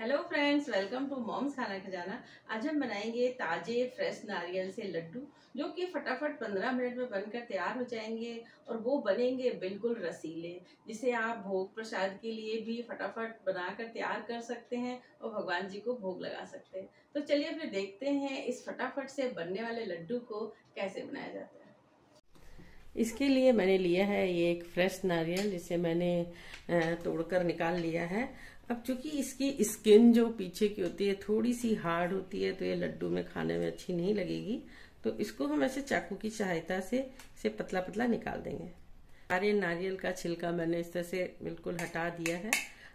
Hello friends, welcome to mom's Khana Khazana. आज हम बनाएंगे ताज़े फ्रेश नारियल से लड्डू, जो कि फटाफट 15 मिनट में बनकर तैयार हो जाएंगे और वो बनेंगे बिल्कुल रसीले, जिसे आप भोग प्रसाद के लिए भी फटाफट बनाकर तैयार कर सकते हैं और भगवान जी को भोग लगा सकते हैं। तो चलिए फिर देखते हैं इस फटाफट से बनने वाले लड्डू को कैसे बनाया जाता है। इसके लिए मैंने लिया है ये एक फ्रेश नारियल, जिसे मैंने तोड़कर निकाल लिया है। अब चूंकि इसकी स्किन जो पीछे की होती है थोड़ी सी हार्ड होती है, तो ये लड्डू में खाने में अच्छी नहीं लगेगी, तो इसको हम ऐसे चाकू की सहायता से इसे पतला पतला निकाल देंगे। सारे नारियल का छिलका मैंने इस तरह से बिल्कुल हटा दिया है।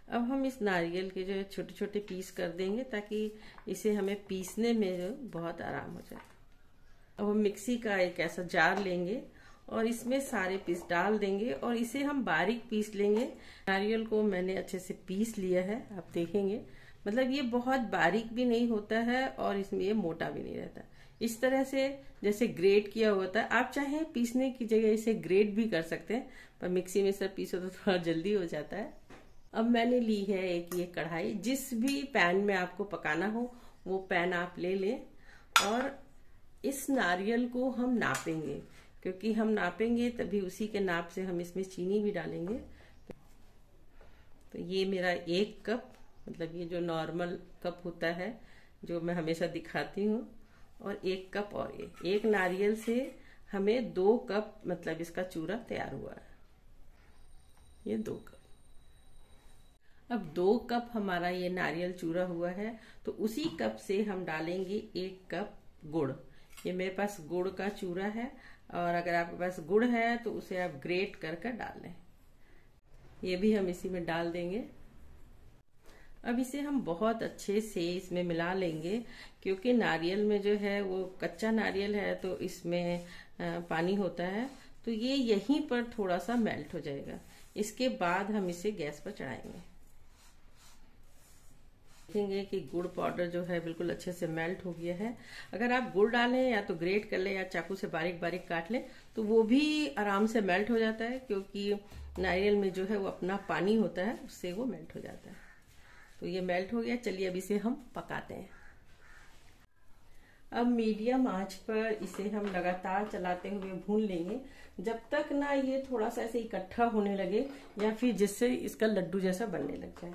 अब हम इस नारियल के जो है छोटे छोटे पीस कर देंगे, ताकि इसे हमें पीसने में जो बहुत आराम हो जाए। अब हम मिक्सी का एक ऐसा जार लेंगे और इसमें सारे पीस डाल देंगे और इसे हम बारीक पीस लेंगे। नारियल को मैंने अच्छे से पीस लिया है, आप देखेंगे, मतलब ये बहुत बारीक भी नहीं होता है और इसमें ये मोटा भी नहीं रहता। इस तरह से जैसे ग्रेट किया हुआ था, आप चाहें पीसने की जगह इसे ग्रेट भी कर सकते हैं, पर मिक्सी में सब पीसो तो थोड़ा जल्दी हो जाता है। अब मैंने ली है एक ये कढ़ाई, जिस भी पैन में आपको पकाना हो वो पैन आप ले लें, और इस नारियल को हम नापेंगे, क्योंकि हम नापेंगे तभी उसी के नाप से हम इसमें चीनी भी डालेंगे। तो ये मेरा 1 कप, मतलब ये जो नॉर्मल कप होता है जो मैं हमेशा दिखाती हूँ, और 1 कप, और ये एक नारियल से हमें 2 कप, मतलब इसका चूरा तैयार हुआ है, ये 2 कप। अब 2 कप हमारा ये नारियल चूरा हुआ है, तो उसी कप से हम डालेंगे 1 कप गुड़। ये मेरे पास गुड़ का चूरा है, और अगर आपके पास गुड़ है तो उसे आप ग्रेट कर डाल लें, ये भी हम इसी में डाल देंगे। अब इसे हम बहुत अच्छे से इसमें मिला लेंगे, क्योंकि नारियल में जो है वो कच्चा नारियल है तो इसमें पानी होता है, तो ये यहीं पर थोड़ा सा मेल्ट हो जाएगा। इसके बाद हम इसे गैस पर चढ़ाएंगे। देखेंगे कि गुड़ पाउडर जो है बिल्कुल अच्छे से मेल्ट हो गया है। अगर आप गुड़ डालें या तो ग्रेट कर लें या चाकू से बारीक बारीक काट लें तो वो भी आराम से मेल्ट हो जाता है, क्योंकि नारियल में जो है वो अपना पानी होता है, उससे वो मेल्ट हो जाता है। तो ये मेल्ट हो गया। चलिए अब इसे हम पकाते हैं। अब मीडियम आंच पर इसे हम लगातार चलाते हुए भून लेंगे, जब तक ना ये थोड़ा सा ऐसे इकट्ठा होने लगे या फिर जिससे इसका लड्डू जैसा बनने लग जाए।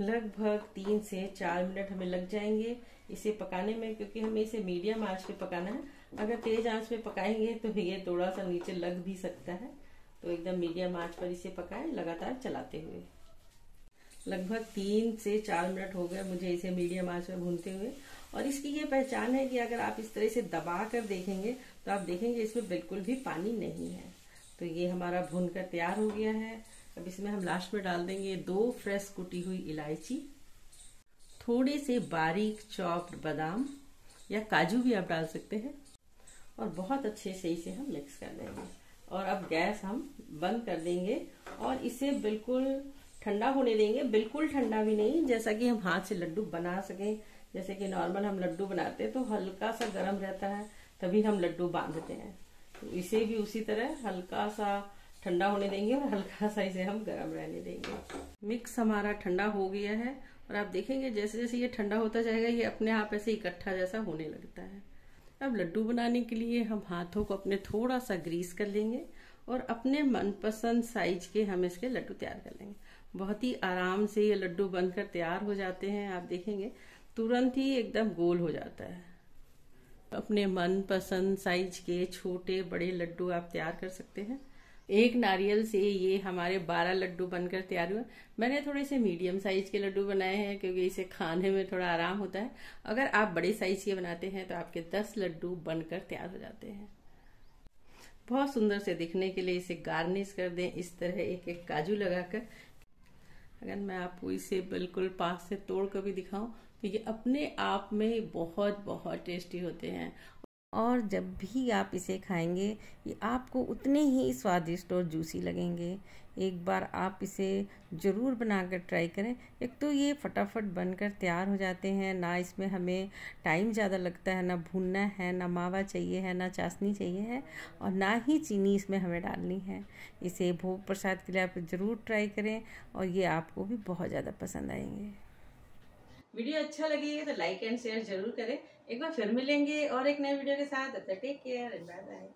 लगभग 3 से 4 मिनट हमें लग जाएंगे इसे पकाने में, क्योंकि हमें इसे मीडियम आंच पे पकाना है। अगर तेज आंच पे पकाएंगे तो ये थोड़ा सा नीचे लग भी सकता है, तो एकदम मीडियम आंच पर इसे पकाएं लगातार चलाते हुए। लगभग 3 से 4 मिनट हो गए मुझे इसे मीडियम आंच पे भूनते हुए, और इसकी ये पहचान है कि अगर आप इस तरह से दबा कर देखेंगे तो आप देखेंगे इसमें बिल्कुल भी पानी नहीं है। तो ये हमारा भून कर तैयार हो गया है। अब इसमें हम लास्ट में डाल देंगे 2 फ्रेश कुटी हुई इलायची, थोड़े से बारीक चॉप्ड बादाम या काजू भी आप डाल सकते हैं, और बहुत अच्छे से इसे हम मिक्स कर देंगे। और अब गैस हम बंद कर देंगे और इसे बिल्कुल ठंडा होने देंगे। बिल्कुल ठंडा भी नहीं, जैसा कि हम हाथ से लड्डू बना सकें। जैसे कि नॉर्मल हम लड्डू बनाते हैं तो हल्का सा गर्म रहता है, तभी हम लड्डू बांधते हैं, तो इसे भी उसी तरह हल्का सा ठंडा होने देंगे और हल्का सा इसे हम गर्म रहने देंगे। मिक्स हमारा ठंडा हो गया है, और आप देखेंगे जैसे जैसे ये ठंडा होता जाएगा ये अपने आप ऐसे इकट्ठा जैसा होने लगता है। अब लड्डू बनाने के लिए हम हाथों को अपने थोड़ा सा ग्रीस कर लेंगे और अपने मनपसंद साइज के हम इसके लड्डू तैयार कर लेंगे। बहुत ही आराम से ये लड्डू बनकर तैयार हो जाते हैं, आप देखेंगे तुरंत ही एकदम गोल हो जाता है। अपने मनपसंद साइज के छोटे बड़े लड्डू आप तैयार कर सकते हैं। एक नारियल से ये हमारे 12 लड्डू बनकर तैयार हुए। मैंने थोड़े से मीडियम साइज के लड्डू बनाए हैं, क्योंकि इसे खाने में थोड़ा आराम होता है। अगर आप बड़े साइज के बनाते हैं तो आपके 10 लड्डू बनकर तैयार हो जाते हैं। बहुत सुंदर से दिखने के लिए इसे गार्निश कर दें इस तरह एक एक काजू लगाकर। अगर मैं आपको इसे बिल्कुल पास से तोड़ कर भी दिखाऊं तो ये अपने आप में बहुत बहुत टेस्टी होते हैं, और जब भी आप इसे खाएंगे ये आपको उतने ही स्वादिष्ट और जूसी लगेंगे। एक बार आप इसे ज़रूर बनाकर ट्राई करें। एक तो ये फटाफट बनकर तैयार हो जाते हैं, ना इसमें हमें टाइम ज़्यादा लगता है, ना भूनना है, ना मावा चाहिए है, ना चाशनी चाहिए है, और ना ही चीनी इसमें हमें डालनी है। इसे भोग प्रसाद के लिए आप ज़रूर ट्राई करें, और ये आपको भी बहुत ज़्यादा पसंद आएंगे। वीडियो अच्छा लगी है तो लाइक एंड शेयर जरूर करें। एक बार फिर मिलेंगे और एक नए वीडियो के साथ। Take care and bye bye.